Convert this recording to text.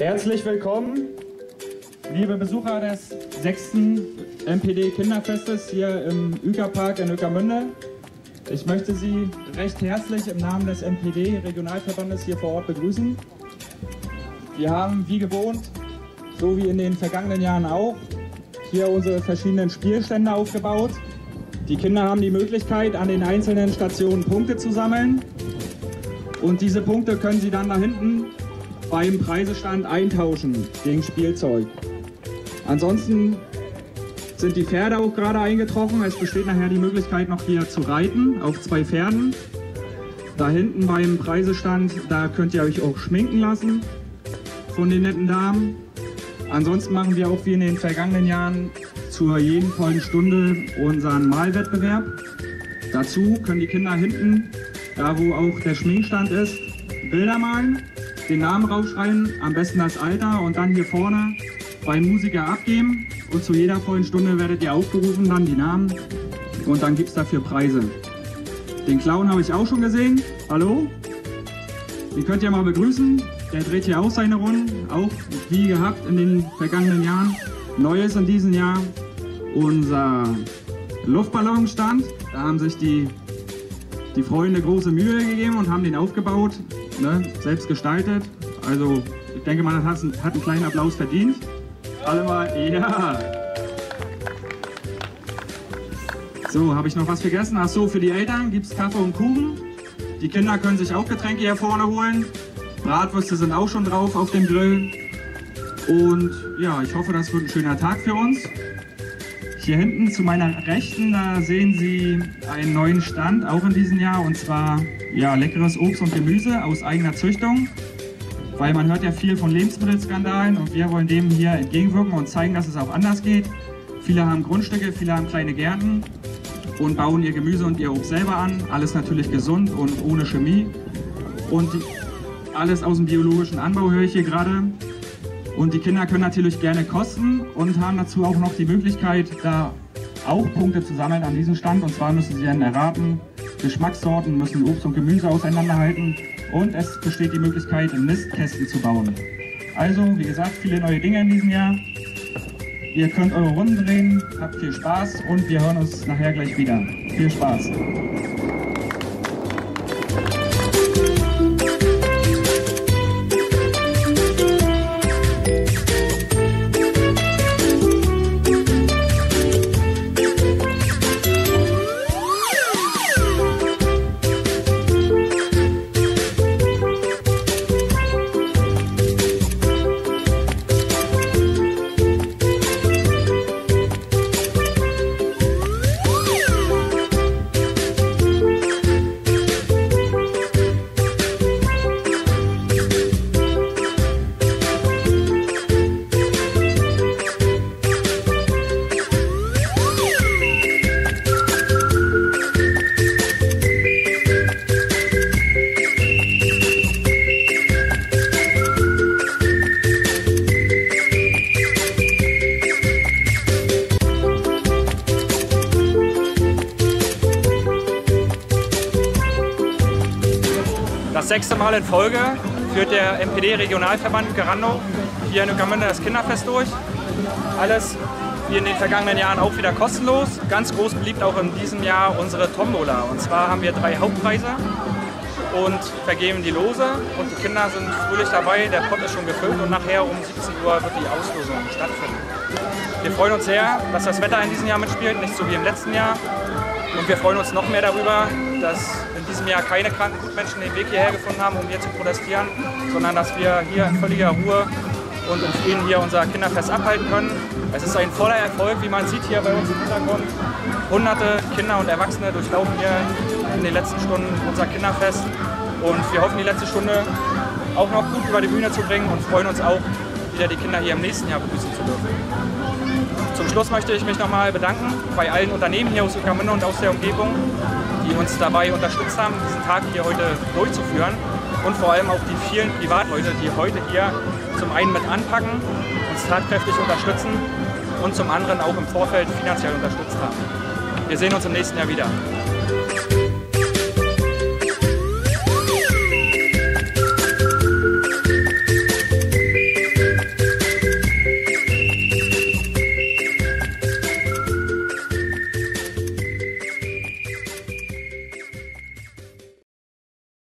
Herzlich willkommen, liebe Besucher des 6. NPD Kinderfestes hier im Ueckerpark in Ueckermünde. Ich möchte Sie recht herzlich im Namen des NPD Regionalverbandes hier vor Ort begrüßen. Wir haben wie gewohnt, so wie in den vergangenen Jahren auch, hier unsere verschiedenen Spielstände aufgebaut. Die Kinder haben die Möglichkeit, an den einzelnen Stationen Punkte zu sammeln. Und diese Punkte können Sie dann da hinten beim Preisestand eintauschen gegen Spielzeug. Ansonsten sind die Pferde auch gerade eingetroffen. Es besteht nachher die Möglichkeit, noch hier zu reiten auf 2 Pferden. Da hinten beim Preisestand, da könnt ihr euch auch schminken lassen von den netten Damen. Ansonsten machen wir auch wie in den vergangenen Jahren zur jeden vollen Stunde unseren Malwettbewerb. Dazu können die Kinder hinten, da wo auch der Schminkstand ist, Bilder malen, den Namen raufschreiben, am besten das Alter und dann hier vorne beim Musiker abgeben. Und zu jeder vollen Stunde werdet ihr aufgerufen, dann die Namen und dann gibt es dafür Preise. Den Clown habe ich auch schon gesehen. Hallo? Den könnt ihr mal begrüßen. Der dreht hier auch seine Runden, auch wie gehabt in den vergangenen Jahren. Neu ist in diesem Jahr unser Luftballonstand. Da haben sich die Freunde große Mühe gegeben und haben den aufgebaut, ne? Selbst gestaltet. Also ich denke mal, das hat einen kleinen Applaus verdient. Alle mal, ja! So, habe ich noch was vergessen? Ach so, für die Eltern gibt es Kaffee und Kuchen. Die Kinder können sich auch Getränke hier vorne holen. Bratwürste sind auch schon drauf auf dem Grill. Und ja, ich hoffe, das wird ein schöner Tag für uns. Hier hinten zu meiner Rechten, da sehen Sie einen neuen Stand, auch in diesem Jahr. Und zwar ja, leckeres Obst und Gemüse aus eigener Züchtung. Weil man hört ja viel von Lebensmittelskandalen und wir wollen dem hier entgegenwirken und zeigen, dass es auch anders geht. Viele haben Grundstücke, viele haben kleine Gärten und bauen ihr Gemüse und ihr Obst selber an. Alles natürlich gesund und ohne Chemie. Und alles aus dem biologischen Anbau höre ich hier gerade. Und die Kinder können natürlich gerne kosten und haben dazu auch noch die Möglichkeit, da auch Punkte zu sammeln an diesem Stand. Und zwar müssen sie dann erraten, Geschmackssorten, müssen Obst und Gemüse auseinanderhalten. Und es besteht die Möglichkeit, Nistkästen zu bauen. Also, wie gesagt, viele neue Dinge in diesem Jahr. Ihr könnt eure Runden drehen, habt viel Spaß und wir hören uns nachher gleich wieder. Viel Spaß! Das 6. Mal in Folge führt der NPD Regionalverband Uecker-Randow hier in Ueckermünde das Kinderfest durch. Alles wie in den vergangenen Jahren auch wieder kostenlos. Ganz groß beliebt auch in diesem Jahr unsere Tombola. Und zwar haben wir 3 Hauptpreise und vergeben die Lose. Und die Kinder sind fröhlich dabei, der Pott ist schon gefüllt und nachher um 17 Uhr wird die Auslosung stattfinden. Wir freuen uns sehr, dass das Wetter in diesem Jahr mitspielt, nicht so wie im letzten Jahr. Und wir freuen uns noch mehr darüber, dass in diesem Jahr keine kranken Gutmenschen den Weg hierher gefunden haben, um hier zu protestieren, sondern dass wir hier in völliger Ruhe und in Frieden hier unser Kinderfest abhalten können. Es ist ein voller Erfolg, wie man sieht hier bei uns im Hintergrund. Hunderte Kinder und Erwachsene durchlaufen hier in den letzten Stunden unser Kinderfest. Und wir hoffen, die letzte Stunde auch noch gut über die Bühne zu bringen und freuen uns auch, wieder die Kinder hier im nächsten Jahr begrüßen zu dürfen. Zum Schluss möchte ich mich nochmal bedanken bei allen Unternehmen hier aus Ueckermünde und aus der Umgebung, die uns dabei unterstützt haben, diesen Tag hier heute durchzuführen. Und vor allem auch die vielen Privatleute, die heute hier zum einen mit anpacken, uns tatkräftig unterstützen und zum anderen auch im Vorfeld finanziell unterstützt haben. Wir sehen uns im nächsten Jahr wieder.